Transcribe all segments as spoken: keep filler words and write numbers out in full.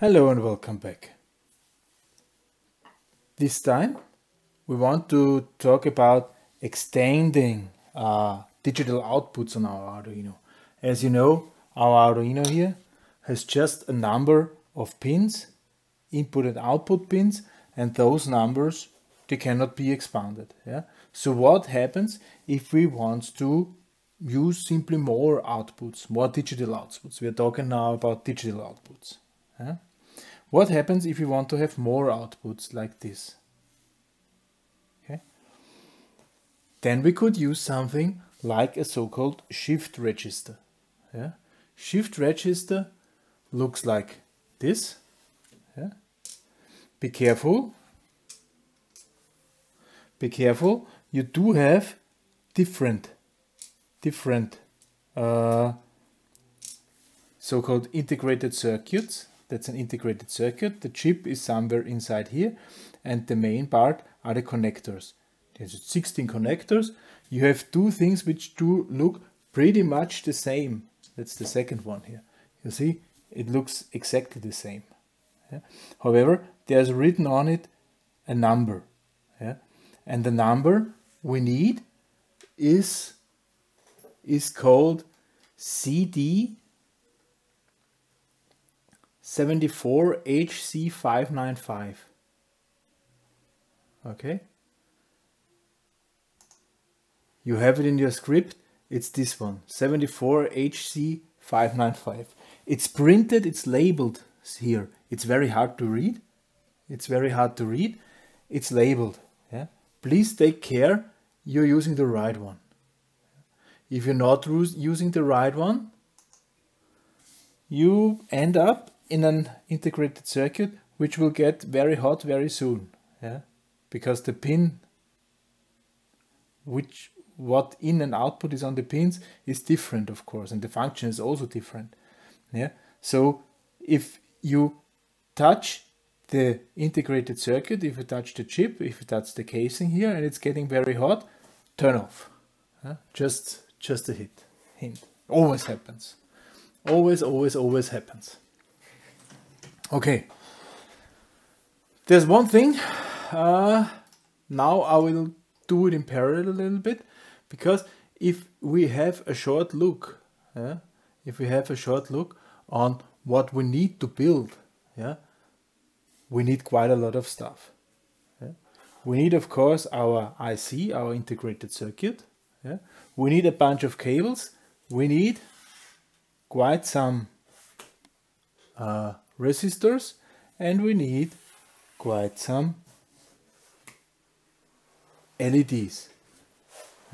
Hello and welcome back. This time we want to talk about extending uh, digital outputs on our Arduino. As you know, our Arduino here has just a number of pins, input and output pins, and those numbers, they cannot be expanded. Yeah? So what happens if we want to use simply more outputs, more digital outputs? We are talking now about digital outputs. Yeah? What happens if you want to have more outputs like this? Okay. Then we could use something like a so-called shift register. Yeah. Shift register looks like this. Yeah. Be careful. Be careful. You do have different, different uh, so-called integrated circuits. That's an integrated circuit. The chip is somewhere inside here, and the main part are the connectors. There's sixteen connectors. You have two things which do look pretty much the same. That's the second one here. You see, it looks exactly the same. Yeah? However, there's written on it a number. Yeah? And the number we need is, is called C D seventy-four H C five ninety-five. Okay. You have it in your script. It's this one, seventy-four H C five ninety-five. It's printed, it's labeled here. It's very hard to read. It's very hard to read. It's labeled. Yeah. Please take care you're using the right one. If you're not using the right one, you end up in an integrated circuit which will get very hot very soon, yeah, because the pin which what in and output is on the pins is different, of course, and the function is also different. Yeah, so if you touch the integrated circuit, if you touch the chip, if you touch the casing here, and it's getting very hot, turn off. Yeah? just just a hit hint. Always happens. Always, always, always happens. Okay. There's one thing. Uh, now I will do it in parallel a little bit, because if we have a short look, uh, if we have a short look on what we need to build, yeah, we need quite a lot of stuff. Yeah? We need, of course, our I C, our integrated circuit. Yeah? We need a bunch of cables. We need quite some uh, resistors, and we need quite some L E Ds,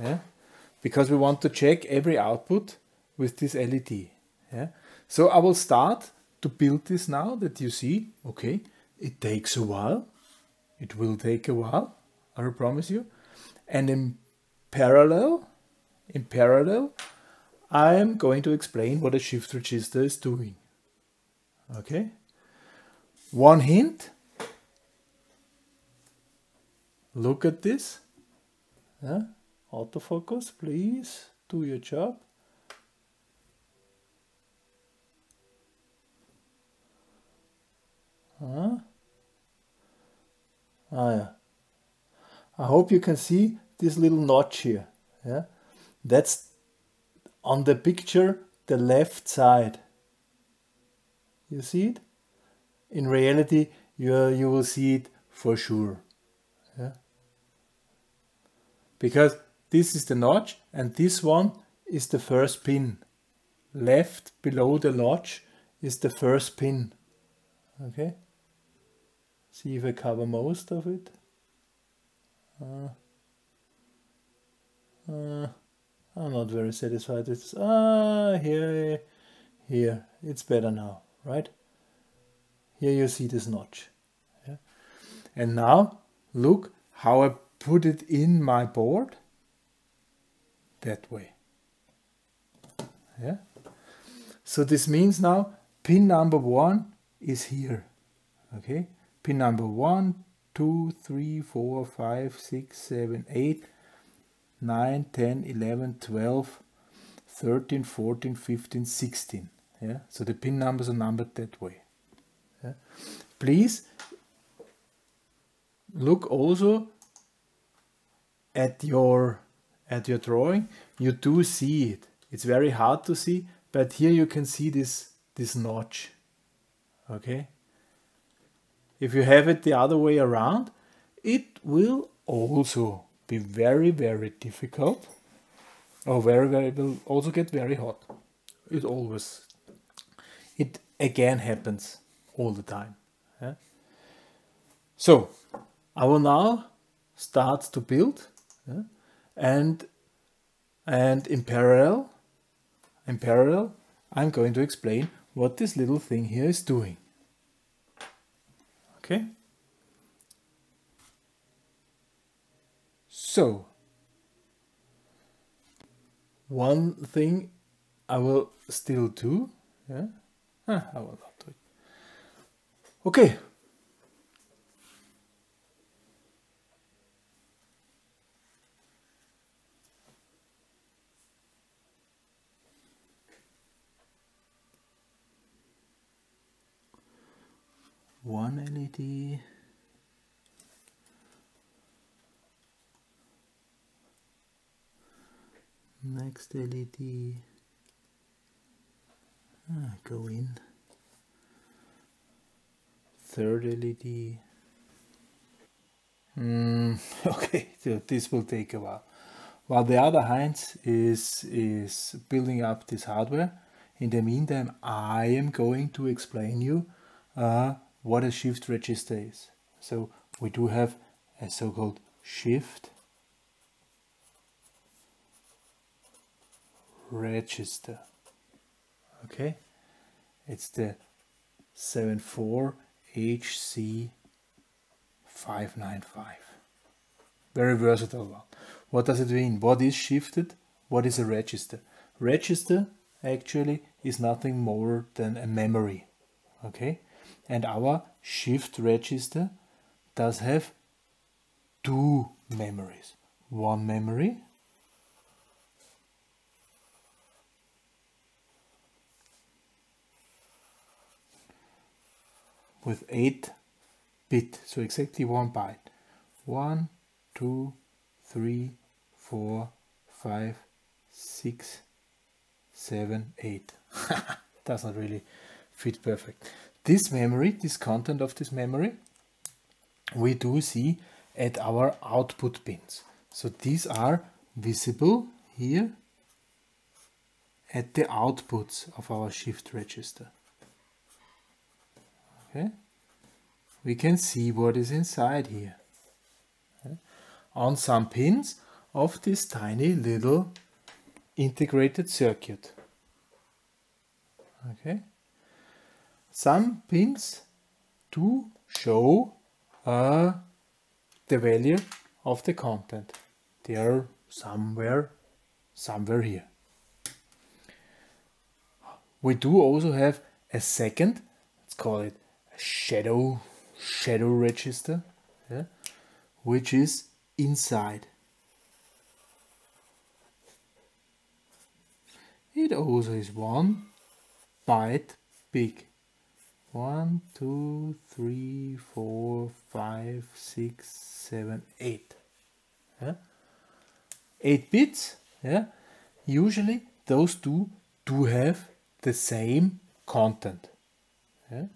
yeah? Because we want to check every output with this L E D. Yeah? So I will start to build this now that you see, okay, it takes a while, it will take a while, I will promise you. And in parallel, in parallel, I am going to explain what a shift register is doing. Okay? One hint. Look at this. Yeah? Autofocus, please do your job. Huh? Ah, yeah. I hope you can see this little notch here. Yeah? That's on the picture, the left side. You see it? In reality, you, you will see it for sure. Yeah? Because this is the notch, and this one is the first pin. Left below the notch is the first pin. Okay? See if I cover most of it. Uh, uh. I'm not very satisfied with this. Ah, here, here, it's better now, right? Here you see this notch. Yeah? And now, look how I put it in my board. That way. Yeah? So this means now, pin number one is here. Okay? Pin number one, two, three, four, five, six, seven, eight, nine, ten, eleven, twelve, thirteen, fourteen, fifteen, sixteen. Yeah? So the pin numbers are numbered that way. Please look also at your at your drawing. You do see it. It's very hard to see, but here you can see this this notch. Okay. If you have it the other way around, it will also be very, very difficult. Or very, very will also get very hot. It always, it again happens all the time. Yeah? So I will now start to build, yeah? and and in parallel, in parallel, I'm going to explain what this little thing here is doing. Okay. So. One thing I will still do, yeah? Huh, I will not do it. Okay. One L E D. Next L E D, ah, go in, third L E D, mm, okay, so this will take a while. While the other Heinz is, is building up this hardware, in the meantime I am going to explain you uh, what a shift register is. So we do have a so-called shift register. Okay, it's the seven four H C five nine five. Very versatile one. What does it mean? What is shifted? What is a register? Register actually is nothing more than a memory. Okay, and our shift register does have two memories. One memory with eight bit, so exactly one byte. one, two, three, four, five, six, seven, eight. Does not really fit perfect. This memory, this content of this memory, we do see at our output pins. So these are visible here at the outputs of our shift register. Okay. We can see what is inside here. Okay. On some pins of this tiny little integrated circuit. Okay. Some pins do show uh, the value of the content. They are somewhere, somewhere here. We do also have a second, let's call it shadow shadow register, yeah, which is inside. It also is one byte big. One, two, three, four, five, six, seven, eight. Yeah? Eight bits, yeah. Usually those two do have the same content. Yeah?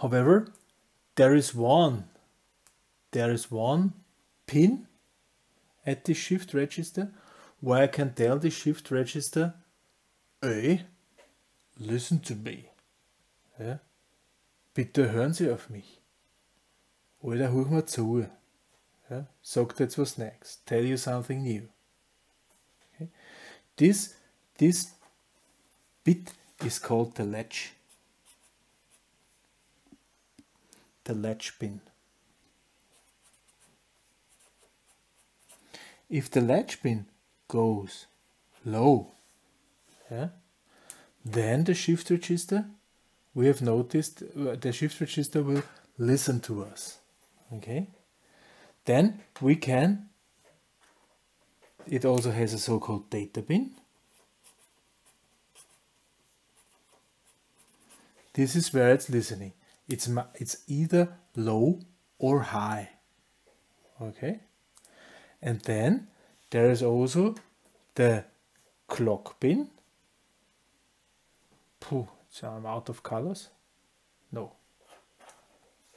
However, there is one, there is one pin at the shift register where I can tell the shift register, hey, listen to me, ja? Bitte hören Sie auf mich, oder hör mir zu, ja? Sagt jetzt was next, tell you something new. Okay. This, this bit is called the latch. The latch pin. If the latch pin goes low, yeah, then the shift register, we have noticed, the shift register will listen to us. Okay, then we can, it also has a so-called data pin. This is where it's listening. It's, it's either low or high. Okay. And then there is also the clock pin. Pooh, so I'm out of colors. No.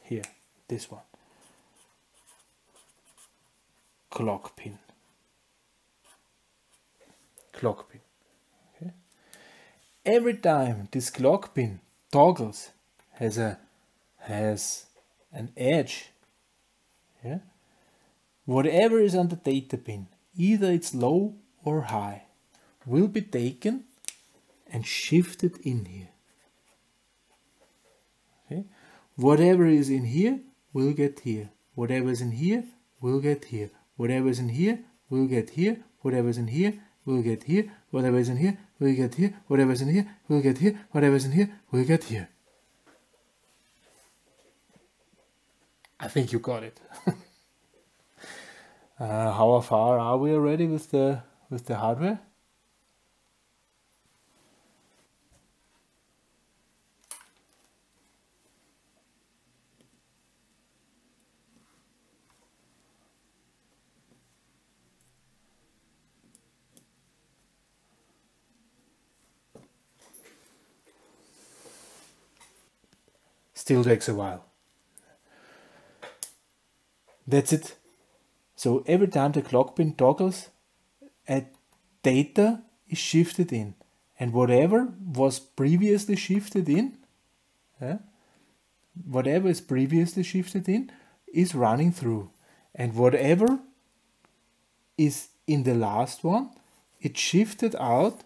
Here, this one. Clock pin. Clock pin. Okay. Every time this clock pin toggles, has a has an edge. Yeah. Whatever is on the data pin, either it's low or high, will be taken and shifted in here. Okay. Whatever is in here will get here. Whatever is in here will get here. Whatever is in here will get here. Whatever is in here will get here. Whatever is in here will get here. Whatever is in here will get here. Whatever is in here will get here. I think you got it. Uh, how far are we already with the with the hardware? Still takes a while. That's it. So every time the clock pin toggles, a data is shifted in, and whatever was previously shifted in, yeah, whatever is previously shifted in is running through, and whatever is in the last one, it's shifted out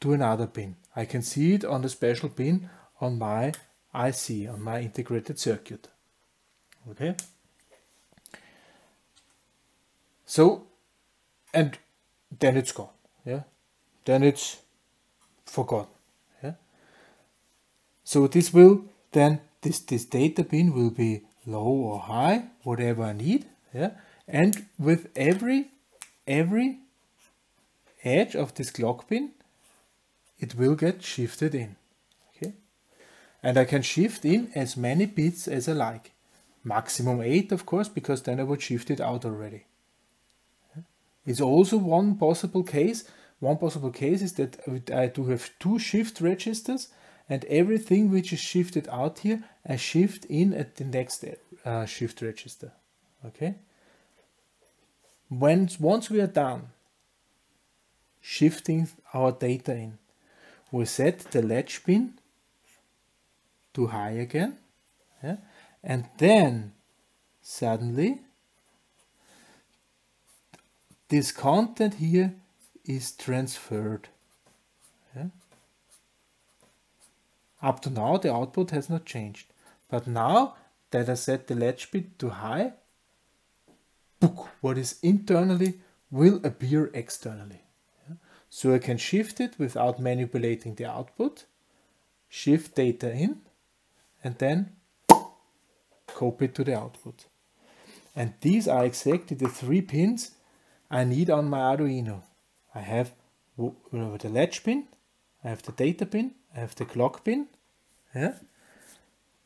to another pin. I can see it on the special pin on my I C, on my integrated circuit. Okay. So, and then it's gone, yeah, then it's forgotten, yeah. So this will then, this, this data pin will be low or high, whatever I need, yeah. And with every, every edge of this clock pin, it will get shifted in, okay. And I can shift in as many bits as I like, maximum eight, of course, because then I would shift it out already. It's also one possible case. One possible case is that I do have two shift registers, and everything which is shifted out here, I shift in at the next uh, shift register. Okay. When, once we are done shifting our data in, we set the latch pin to high again, yeah? And then suddenly this content here is transferred. Yeah. Up to now the output has not changed, but now that I set the latch pin to high, what is internally will appear externally. Yeah. So I can shift it without manipulating the output, shift data in, and then copy it to the output. And these are exactly the three pins I need on my Arduino. I have the latch pin, I have the data pin, I have the clock pin. Yeah?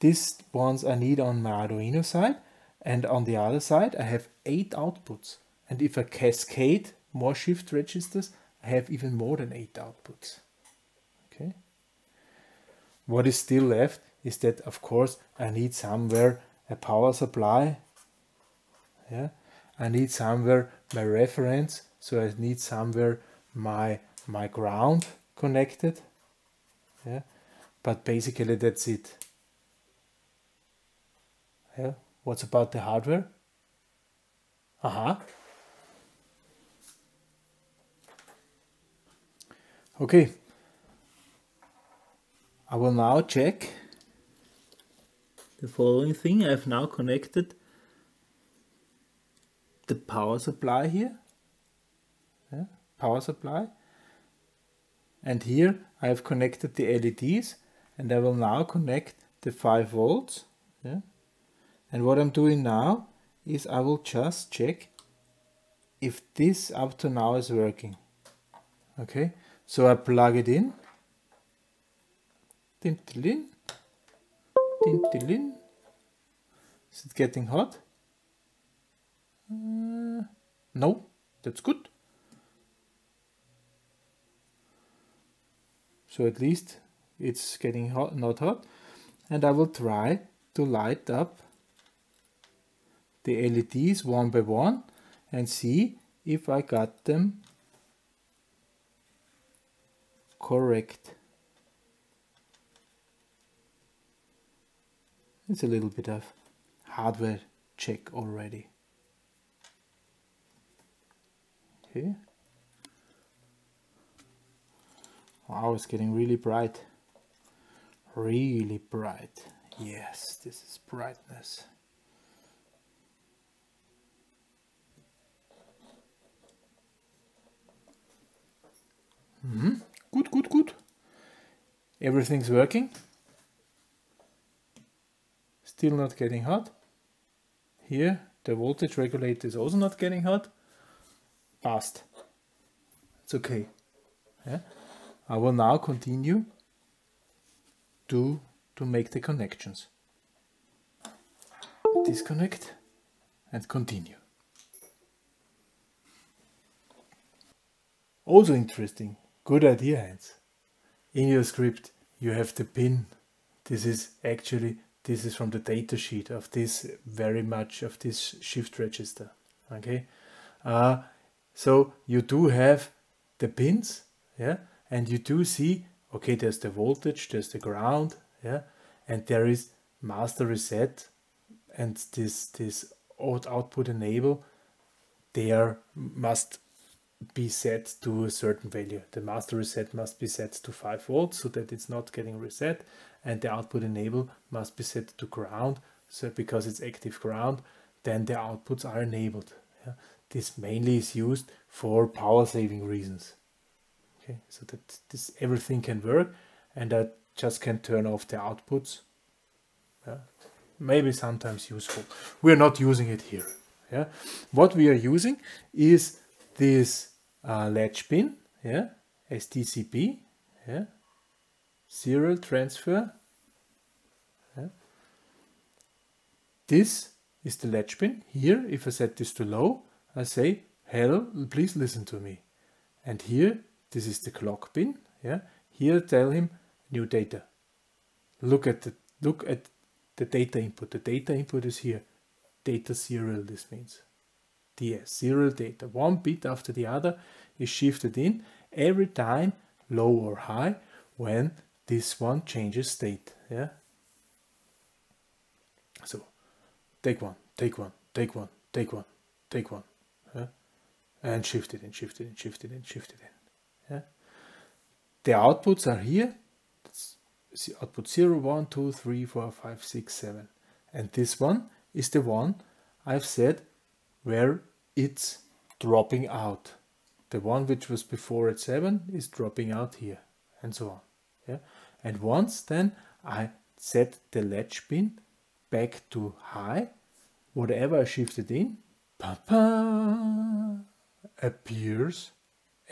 These ones I need on my Arduino side, and on the other side I have eight outputs. And if I cascade more shift registers, I have even more than eight outputs. Okay. What is still left is that, of course, I need somewhere a power supply. Yeah? I need somewhere my reference, so I need somewhere my my ground connected, yeah. But basically that's it. Yeah. What's about the hardware? Aha. Uh-huh. Okay. I will now check the following thing. I have now connected the power supply here, yeah, power supply, and here I have connected the L E Ds, and I will now connect the five volts, yeah. And what I'm doing now is I will just check if this up to now is working. Okay, so I plug it in, Is it getting hot? Uh, no, that's good. So at least it's getting hot, not hot. And I will try to light up the L E Ds one by one and see if I got them correct. It's a little bit of hardware check already. Okay. Wow, it's getting really bright. Really bright. Yes, this is brightness. Mm-hmm. Good, good, good. Everything's working. Still not getting hot. Here, the voltage regulator is also not getting hot. Passed. It's okay. Yeah. I will now continue to, to make the connections. Disconnect and continue. Also interesting. Good idea, Heinz. In your script you have the pin. This is actually This is from the datasheet of this very much of this shift register. Okay, uh, so you do have the pins, yeah, and you do see, okay, there's the voltage, there's the ground, yeah, and there is master reset, and this this output enable, there must be set to a certain value. The master reset must be set to five volts so that it's not getting reset, and the output enable must be set to ground, so because it's active ground, then the outputs are enabled. Yeah? This mainly is used for power saving reasons. Okay, so that this everything can work, and I just can turn off the outputs. Yeah? Maybe sometimes useful. We're not using it here. Yeah? What we are using is this uh, latch pin, yeah, S T C B, yeah, serial transfer. Yeah. This is the latch pin. Here, if I set this to low, I say, hello, please listen to me. And here, this is the clock pin. Yeah, here, tell him new data. Look at the look at the data input. The data input is here. Data serial. This means. The serial data, one bit after the other, is shifted in every time, low or high, when this one changes state. Yeah. So, take one, take one, take one, take one, take one, yeah? And shift it in, shift it in, shift it in, shift it in. Yeah. The outputs are here. That's output zero, one, two, three, four, five, six, seven, and this one is the one I've said where it's dropping out. The one which was before at seven is dropping out here, and so on. Yeah? And once then I set the latch pin back to high, whatever I shifted in, pa-pa, appears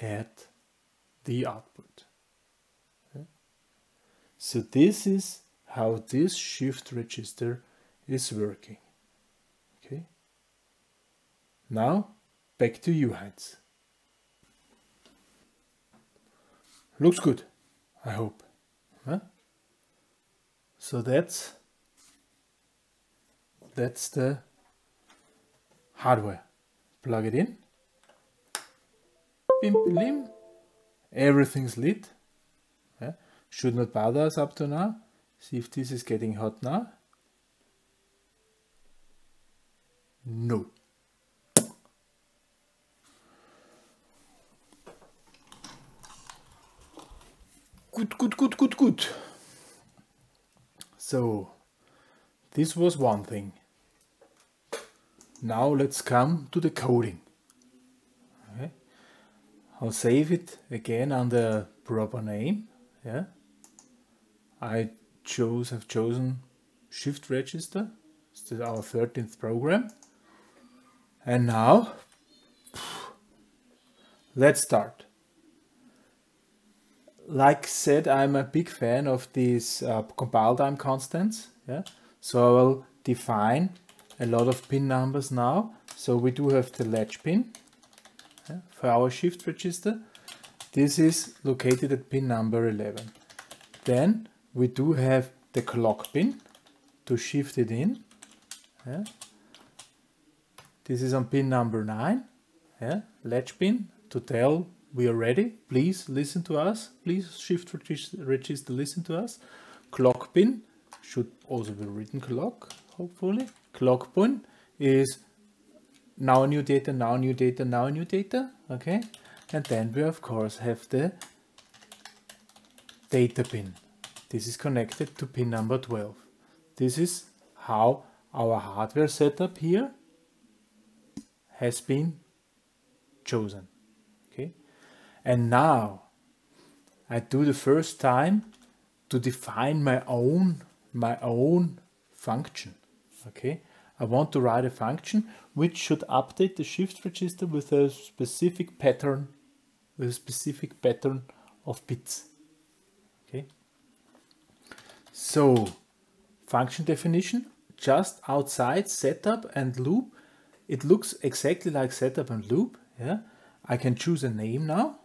at the output. Yeah? So this is how this shift register is working. Now, back to you, Heinz. Looks good, I hope. Huh? So that's that's the hardware. Plug it in. Bim, bim. Everything's lit. Yeah. Should not bother us up to now. See if this is getting hot now. No. Good, good, good, good, good. So, this was one thing. Now let's come to the coding. Okay. I'll save it again under proper name. Yeah. I chose, I've chosen shift register. This is our thirteenth program. And now, let's start. Like said, I'm a big fan of these uh, compile time constants, Yeah? So I will define a lot of pin numbers now. So we do have the latch pin, yeah, for our shift register. This is located at pin number eleven. Then we do have the clock pin to shift it in. Yeah. This is on pin number nine, yeah, latch pin to tell we are ready, please listen to us, please shift register, listen to us. Clock pin should also be written clock, hopefully. Clock pin is now new data, now new data, now new data, okay. And then we of course have the data pin. This is connected to pin number twelve. This is how our hardware setup here has been chosen. Okay, and now I do the first time to define my own my own function. Okay, I want to write a function which should update the shift register with a specific pattern, with a specific pattern of bits. Okay, so function definition, just outside setup and loop. It looks exactly like setup and loop. Yeah, I can choose a name now,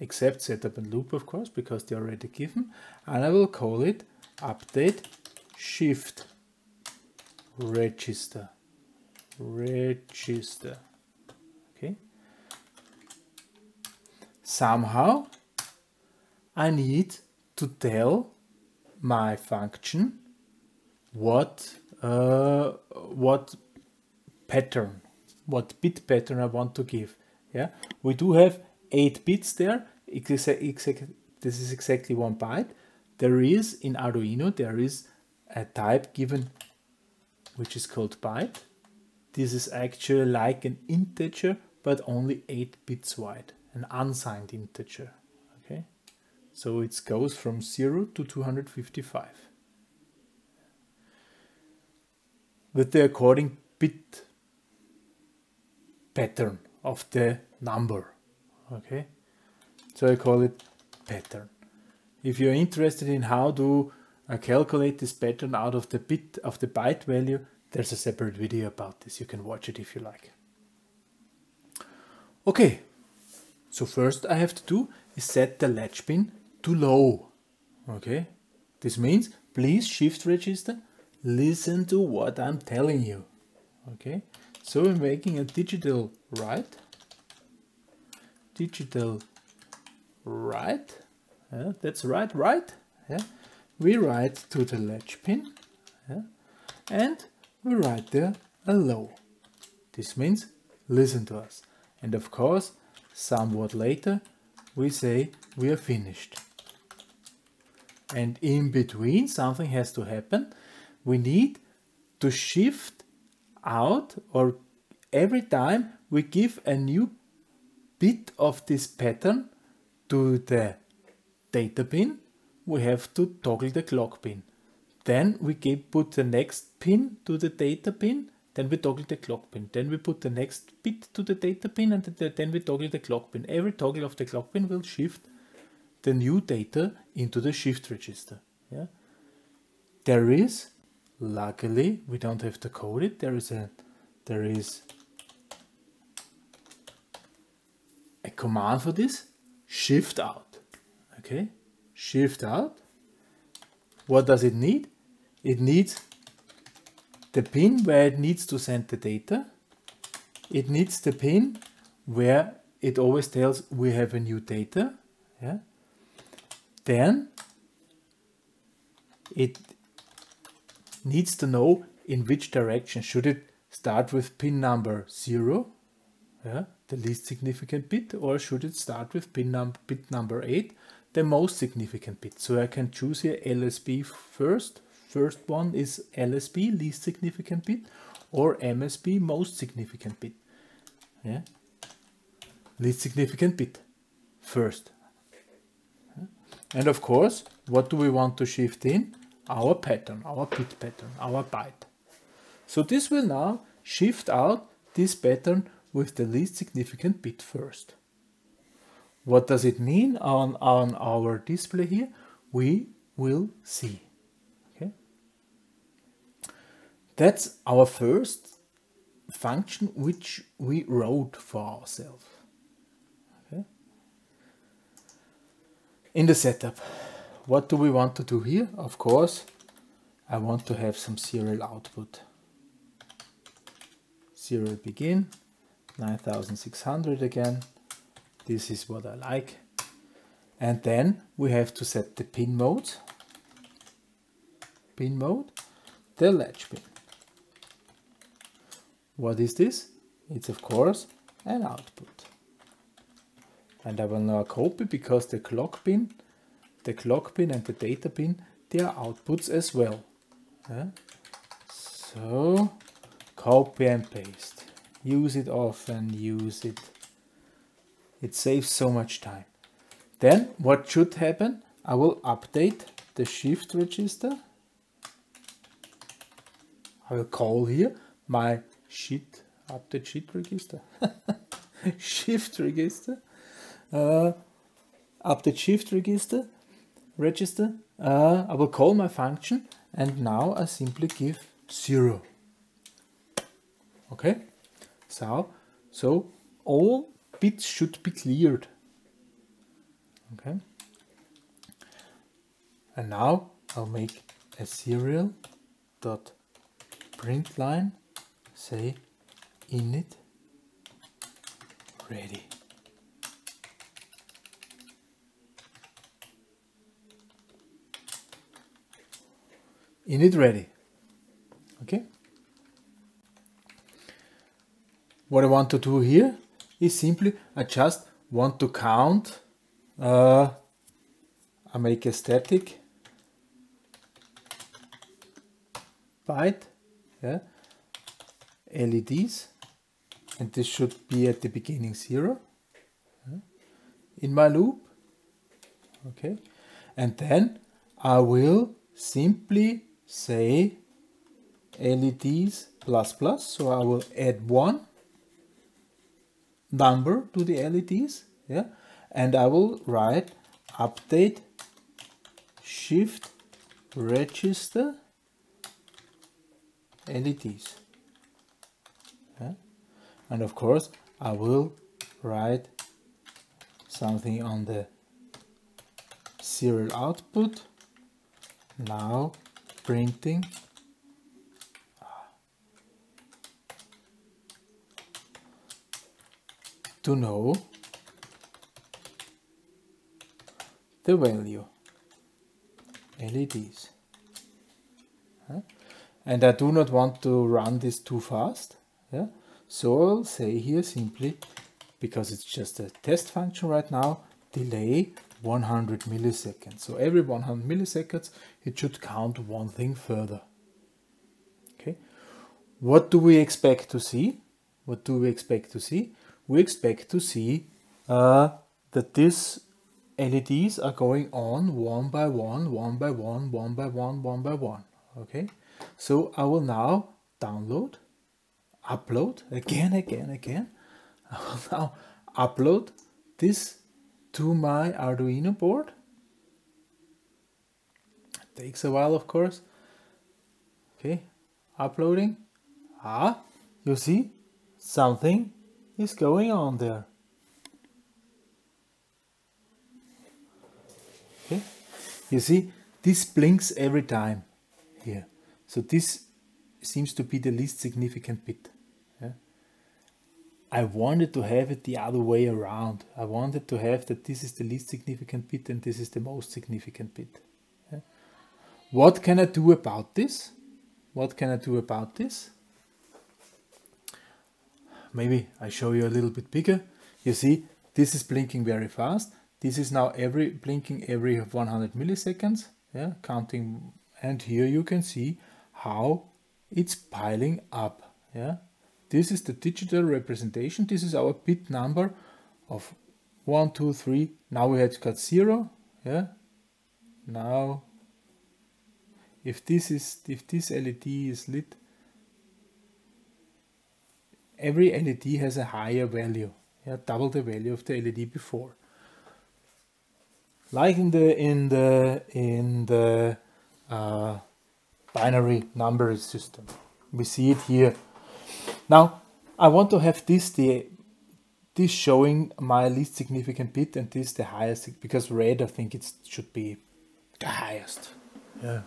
except setup and loop, of course, because they're already given. And I will call it update shift register. Register. Okay. Somehow I need to tell my function what uh, what pattern, what bit pattern I want to give. Yeah, we do have eight bits there. This is exactly one byte. There is in Arduino, there is a type given which is called byte. This is actually like an integer, but only eight bits wide, an unsigned integer. Okay, so it goes from zero to two hundred fifty-five. With the according bit pattern of the number. Okay, so I call it pattern. If you're interested in how to uh, calculate this pattern out of the bit of the byte value, there's a separate video about this. You can watch it if you like. Okay, so first I have to do is set the latch pin to low. Okay, this means please shift register, listen to what I'm telling you. Okay, so we're making a digital write, digital write, yeah, that's right, right, yeah. We write to the latch pin, yeah, and we write there a low. This means listen to us. And of course, somewhat later, we say we are finished. And in between, something has to happen. We need to shift out, or every time we give a new bit of this pattern to the data pin, we have to toggle the clock pin. Then we put the next pin to the data pin, then we toggle the clock pin. Then we put the next bit to the data pin, and then we toggle the clock pin. Every toggle of the clock pin will shift the new data into the shift register. Yeah? There is, luckily, we don't have to code it. There is a, there is a command for this, shift out. Okay, shift out. What does it need? It needs the pin where it needs to send the data. It needs the pin where it always tells we have a new data. Yeah. Then it needs to know in which direction. Should it start with pin number zero, yeah, the least significant bit, or should it start with pin num bit number eight, the most significant bit? So I can choose here L S B first. First one is L S B, least significant bit, or M S B, most significant bit. Yeah. Least significant bit first. Yeah. And of course, what do we want to shift in? Our pattern, our bit pattern, our byte. So this will now shift out this pattern with the least significant bit first. What does it mean on, on our display here? We will see. Okay? That's our first function which we wrote for ourselves. Okay. In the setup, what do we want to do here? Of course, I want to have some serial output. Serial begin, nine thousand six hundred again. This is what I like. And then we have to set the pin mode, pin mode, the latch pin. What is this? It's of course an output. And I will now copy because the clock pin, the clock pin and the data pin, they are outputs as well. Yeah. So copy and paste. Use it often, use it. It saves so much time. Then what should happen? I will update the shift register. I will call here my sheet, update sheet register, shift register, uh, update shift register, register. Uh, I will call my function and now I simply give zero. Okay, so, so all bits should be cleared. Okay, and now I'll make a serial dot print line, say init ready. Init ready. Okay. What I want to do here is simply I just want to count. Uh, I make a static byte, yeah, L E Ds, and this should be at the beginning zero, yeah, in my loop. Okay, and then I will simply say L E Ds plus plus, so I will add one number to the L E Ds, yeah. And I will write update shift register L E Ds. Yeah. And of course, I will write something on the serial output. Now printing to know the value L E Ds, yeah? And I do not want to run this too fast, yeah? So I'll say here simply, because it's just a test function right now, delay one hundred milliseconds. So every one hundred milliseconds it should count one thing further. Okay, what do we expect to see? What do we expect to see? We expect to see uh, that this L E Ds are going on one by one, one by one, one by one, one by one. Okay, so I will now download, upload again, again, again. I will now upload this to my Arduino board. It takes a while, of course. Okay, uploading. Ah, you see, something is going on there. Okay. You see, this blinks every time here. So this seems to be the least significant bit. Yeah. I wanted to have it the other way around. I wanted to have that this is the least significant bit and this is the most significant bit. Yeah. What can I do about this? What can I do about this? Maybe I show you a little bit bigger. You see, this is blinking very fast. This is now every blinking every one hundred milliseconds, yeah, counting. And here you can see how it's piling up. Yeah, this is the digital representation. This is our bit number of one, two, three. Now we had got zero. Yeah. Now, if this is if this L E D is lit, every L E D has a higher value. Yeah, double the value of the L E D before. Like in the in the in the uh, binary number system. We see it here. Now I want to have this the this showing my least significant bit and this the highest, because red I think it should be the highest. Yeah.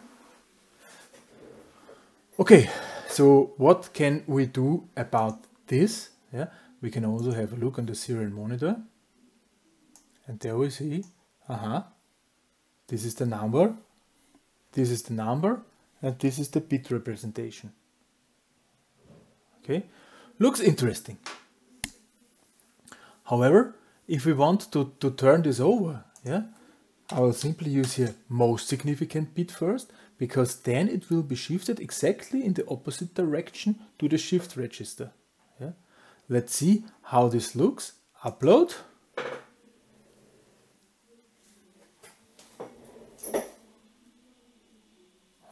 Okay, so what can we do about this? Yeah, we can also have a look on the serial monitor, and there we see, uh-huh, this is the number, this is the number, and this is the bit representation. Okay, looks interesting. However, if we want to, to turn this over, yeah, I will simply use here most significant bit first, because then it will be shifted exactly in the opposite direction to the shift register. Yeah. Let's see how this looks. Upload.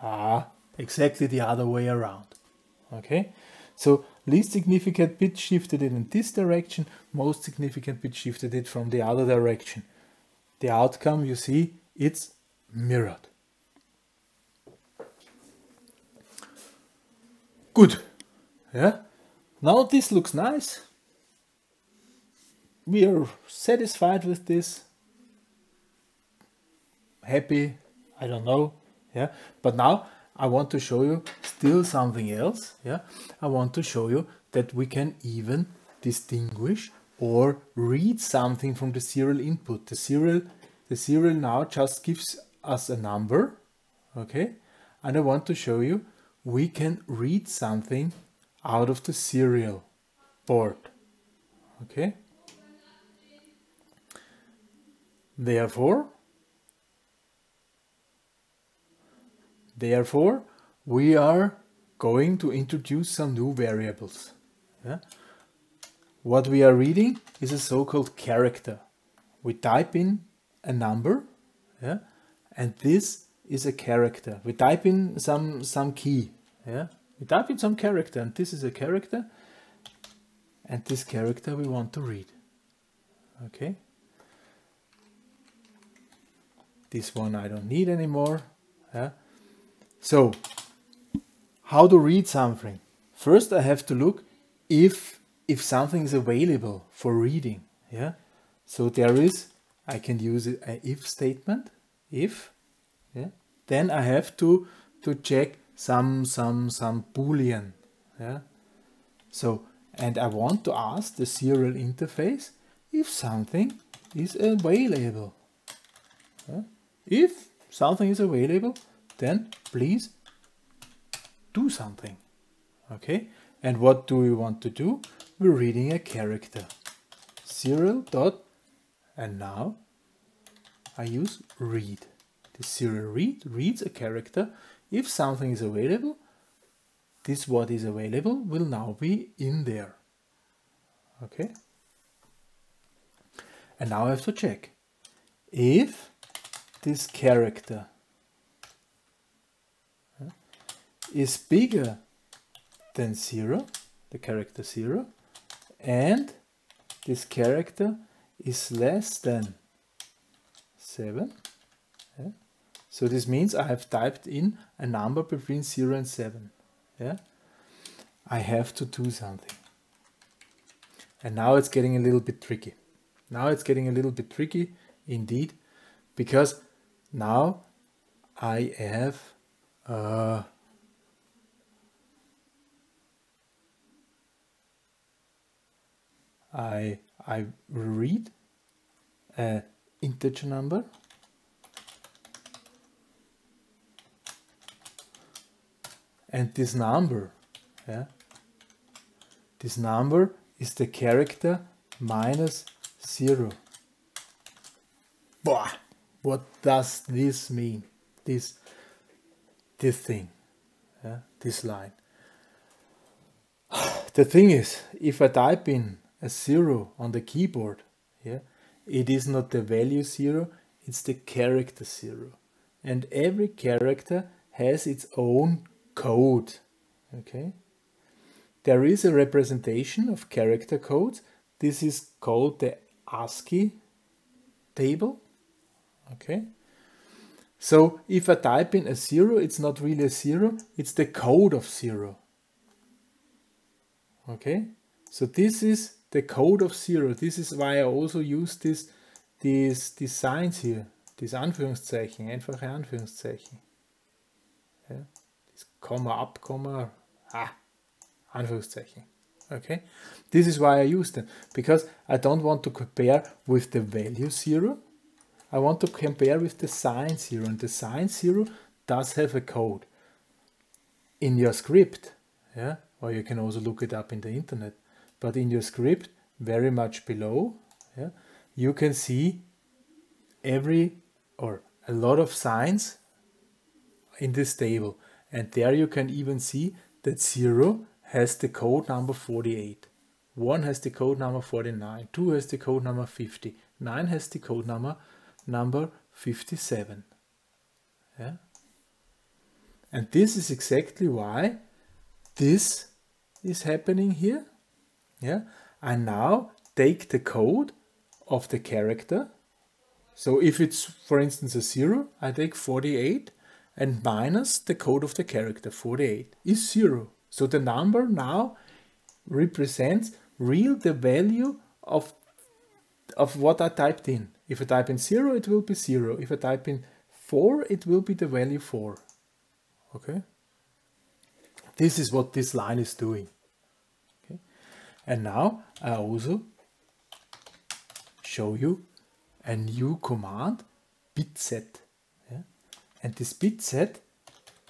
Ah, exactly the other way around. Okay, so least significant bit shifted it in this direction, most significant bit shifted it from the other direction. The outcome, you see, it's mirrored. Good. Yeah. Now this looks nice. We are satisfied with this. Happy, I don't know. Yeah. But now I want to show you still something else. Yeah. I want to show you that we can even distinguish or read something from the serial input. The serial, the serial now just gives us a number, okay? And I want to show you we can read something out of the serial board, okay? Therefore, therefore, we are going to introduce some new variables. Yeah? What we are reading is a so-called character. We type in a number, yeah, and this is a character. We type in some some key, yeah. We type in some character, and this is a character, and this character we want to read. Okay. This one I don't need anymore. Yeah. So how to read something? First I have to look if if something is available for reading, yeah. So there is, I can use an if statement, if, yeah. Then I have to to check some some some boolean, yeah. So, and I want to ask the serial interface if something is available. Yeah? If something is available, then please do something, okay. And what do we want to do? We're reading a character, serial dot, and now I use read. The serial read reads a character. If something is available, this what is available will now be in there. Okay. And now I have to check if this character is bigger than zero, the character zero, and this character is less than seven, yeah? So this means I have typed in a number between zero and seven, yeah? I have to do something. And now it's getting a little bit tricky. Now it's getting a little bit tricky indeed, because now I have uh, I, I read an integer number and this number, yeah, this number is the character minus zero. Boah, what does this mean? This, this thing, yeah, this line. The thing is, if I type in a zero on the keyboard, yeah, it is not the value zero, it's the character zero, and every character has its own code. Okay, there is a representation of character codes. This is called the ASCII table. Okay, so if I type in a zero, it's not really a zero, it's the code of zero. Okay, so this is the code of zero. This is why I also use this, these signs here, these Anführungszeichen, einfache Anführungszeichen. Yeah. This comma up, comma, ah, Anführungszeichen. Okay, this is why I use them, because I don't want to compare with the value zero. I want to compare with the sign zero, and the sign zero does have a code in your script. Yeah, or you can also look it up in the internet. But in your script, very much below, yeah, you can see every or a lot of signs in this table, and there you can even see that zero has the code number forty-eight, one has the code number forty-nine, two has the code number fifty, nine has the code number number fifty-seven. Yeah? And this is exactly why this is happening here. Yeah, I now take the code of the character. So if it's, for instance, a zero, I take forty-eight and minus the code of the character, forty-eight, is zero. So the number now represents real the value of, of what I typed in. If I type in zero, it will be zero. If I type in four, it will be the value four. Okay? This is what this line is doing. And now I also show you a new command, bit set. Yeah? And this bit set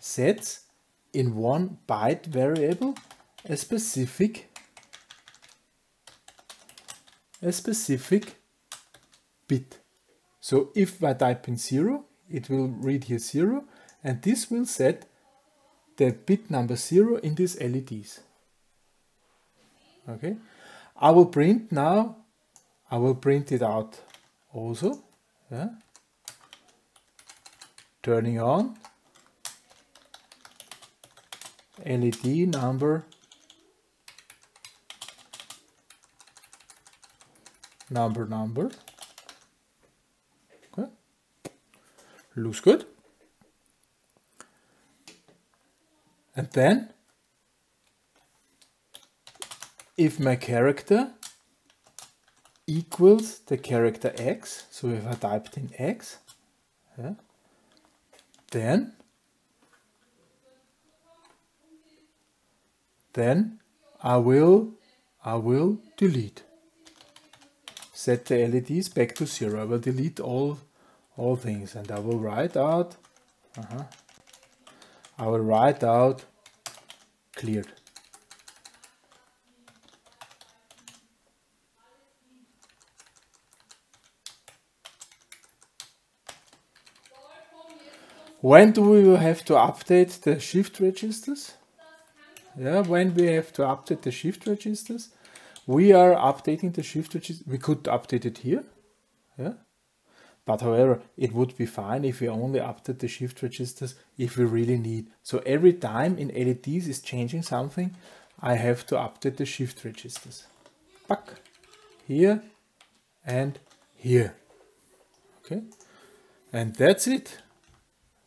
sets in one byte variable a specific, a specific bit. So if I type in zero, it will read here zero, and this will set the bit number zero in these L E Ds. Okay, I will print now, I will print it out also, yeah. Turning on L E D number, number, number, okay, looks good, and then if my character equals the character X, so if I typed in X, yeah, then, then I will, I will delete. Set the L E Ds back to zero. I will delete all, all things, and I will write out, uh-huh, I will write out cleared. When do we have to update the shift registers? Yeah, when we have to update the shift registers, we are updating the shift registers. We could update it here, yeah. But however, it would be fine if we only update the shift registers if we really need. So every time in L E Ds is changing something, I have to update the shift registers. Back here and here. Okay, and that's it.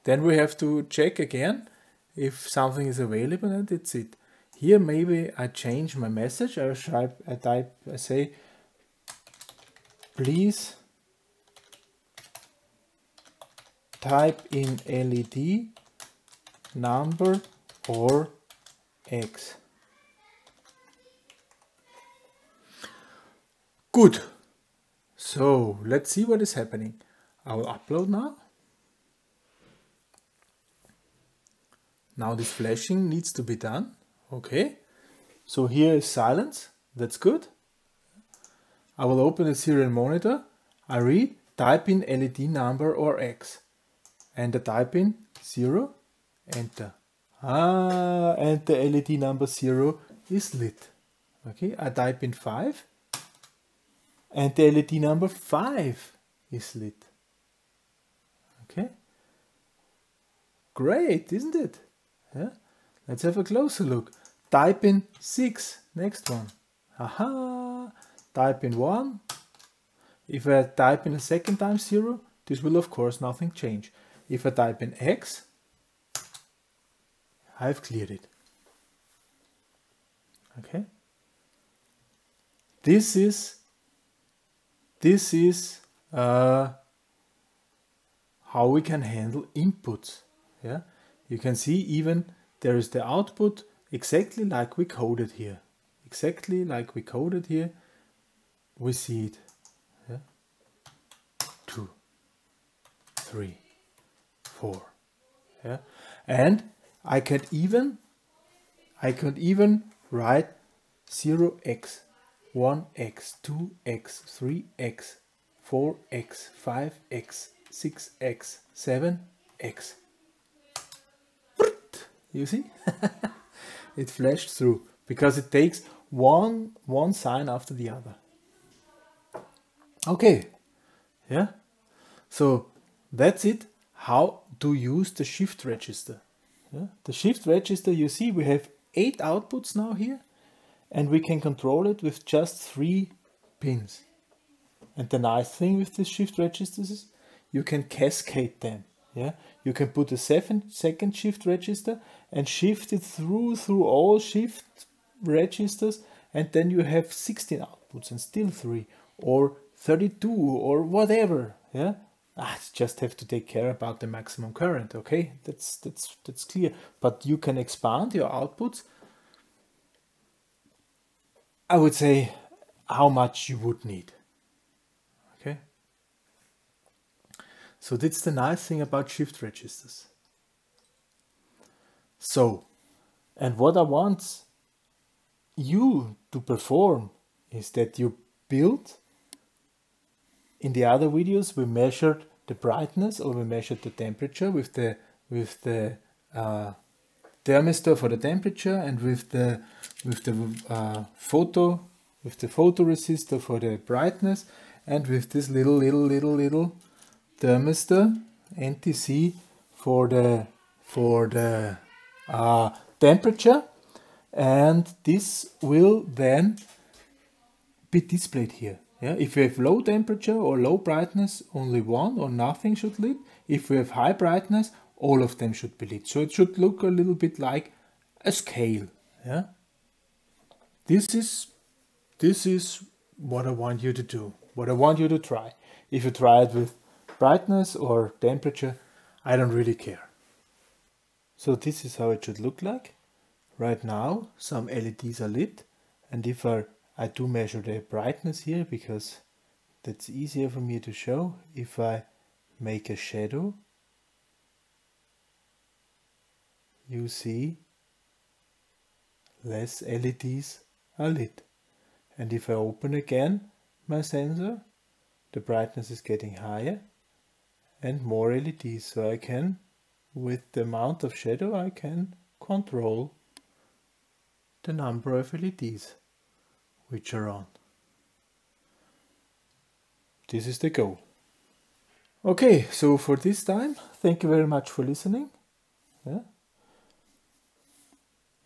Then we have to check again if something is available, and that's it. Here maybe I change my message. I type, I type, I say, please type in L E D number or X. Good. So let's see what is happening. I will upload now. Now this flashing needs to be done. Okay, so here is silence. That's good. I will open the serial monitor. I read, type in L E D number or X. And I type in zero, enter. Ah, and the L E D number zero is lit. Okay, I type in five. And the L E D number five is lit. Okay. Great, isn't it? Yeah. Let's have a closer look. Type in six, next one. Aha! Type in one. If I type in a second time zero, this will of course nothing change. If I type in X, I've cleared it. Okay, This is, this is uh, how we can handle inputs. Yeah, you can see even there is the output exactly like we coded here. Exactly like we coded here, we see it. Yeah? Two, three, four. Yeah, and I could even, I could even write zero x. one x, two x, three x, four x, five x, six x, seven x. You see? It flashed through because it takes one one sign after the other. Okay. Yeah. So that's it. How to use the shift register. Yeah? The shift register, you see we have eight outputs now here. And we can control it with just three pins. And the nice thing with these shift registers is you can cascade them. Yeah, you can put a second shift register and shift it through through all shift registers, and then you have sixteen outputs and still three or thirty-two or whatever. Yeah, I just have to take care about the maximum current. Okay, that's that's that's clear. But you can expand your outputs. I would say how much you would need. Okay. So that's the nice thing about shift registers. So, and what I want you to perform is that you build. In the other videos, we measured the brightness or we measured the temperature with the with the uh, thermistor for the temperature and with the with the uh, photo with the photoresistor for the brightness, and with this little little little little thermistor N T C for the for the uh, temperature, and this will then be displayed here. Yeah, if we have low temperature or low brightness, only one or nothing should lit. If we have high brightness, all of them should be lit. So it should look a little bit like a scale. Yeah. This is, this is what I want you to do, what I want you to try. If you try it with brightness or temperature, I don't really care. So this is how it should look like. Right now, some L E Ds are lit. And if I, I do measure the brightness here, because that's easier for me to show. If I make a shadow, you see less L E Ds are lit. And if I open again my sensor, the brightness is getting higher and more L E Ds. So I can, with the amount of shadow, I can control the number of L E Ds which are on. This is the goal. Okay, so for this time, thank you very much for listening. Yeah.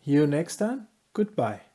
See you next time. Goodbye.